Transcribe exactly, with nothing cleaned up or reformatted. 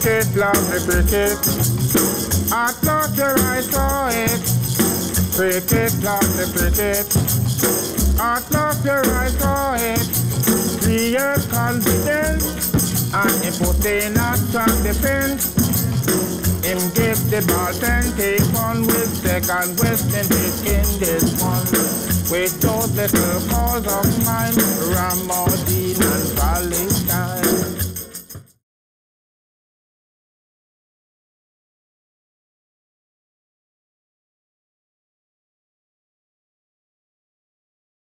cricket, love the cricket. I thought your eyes saw it. Cricket, love the cricket. I thought your eyes saw it. Three years confident. And he put in a strong defense. Him give the ball ten, take one with second West Indies in this one. With those little balls of mine, Ramadi.